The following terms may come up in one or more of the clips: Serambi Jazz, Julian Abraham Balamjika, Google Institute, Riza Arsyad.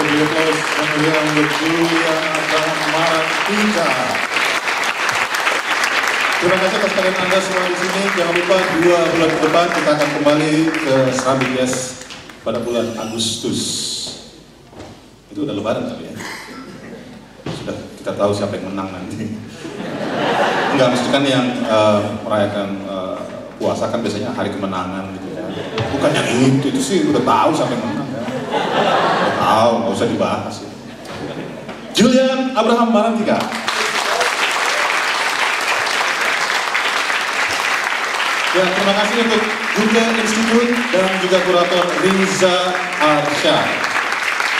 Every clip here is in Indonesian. Julian Abraham Balamjika. Terima kasih atas kalian Anda semua di sini. Jangan lupa 2 bulan ke depan kita akan kembali ke Serambi Jazz pada bulan Agustus. Itu udah lebaran kali ya. Sudah kita tahu siapa yang menang nanti. Enggak, maksudkan yang merayakan puasa kan biasanya hari kemenangan gitu ya. Bukan yang itu sih udah tahu siapa yang menang ya. Udah tahu, nggak usah dibahas ya. Julian Abraham Balamjika. Ya, terima kasih untuk Google Institute dan juga kurator Riza Arsyad.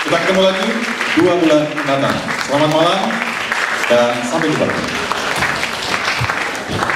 Kita ketemu lagi 2 bulan mendatang. Selamat malam dan sampai jumpa.